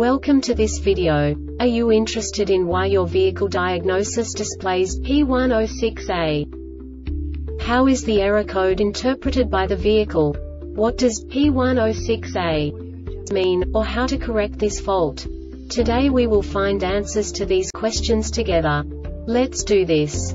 Welcome to this video. Are you interested in why your vehicle diagnosis displays P106A? How is the error code interpreted by the vehicle? What does P106A mean, or how to correct this fault? Today we will find answers to these questions together. Let's do this.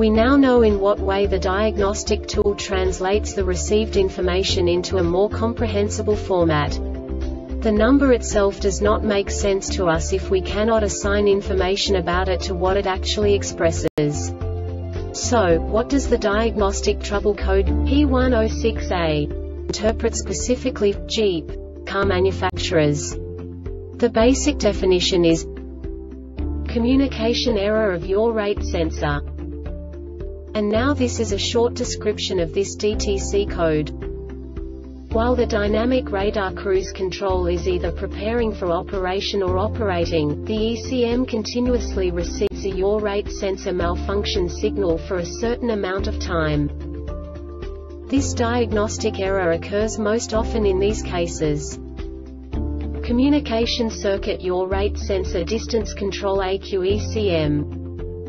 We now know in what way the diagnostic tool translates the received information into a more comprehensible format. The number itself does not make sense to us if we cannot assign information about it to what it actually expresses. So, what does the diagnostic trouble code P106A interpret specifically for Jeep car manufacturers? The basic definition is communication error of Yaw Rate Sensor. And now this is a short description of this DTC code. While the dynamic radar cruise control is either preparing for operation or operating, the ECM continuously receives a yaw rate sensor malfunction signal for a certain amount of time. This diagnostic error occurs most often in these cases. Communication circuit yaw rate sensor distance control AQ-ECM.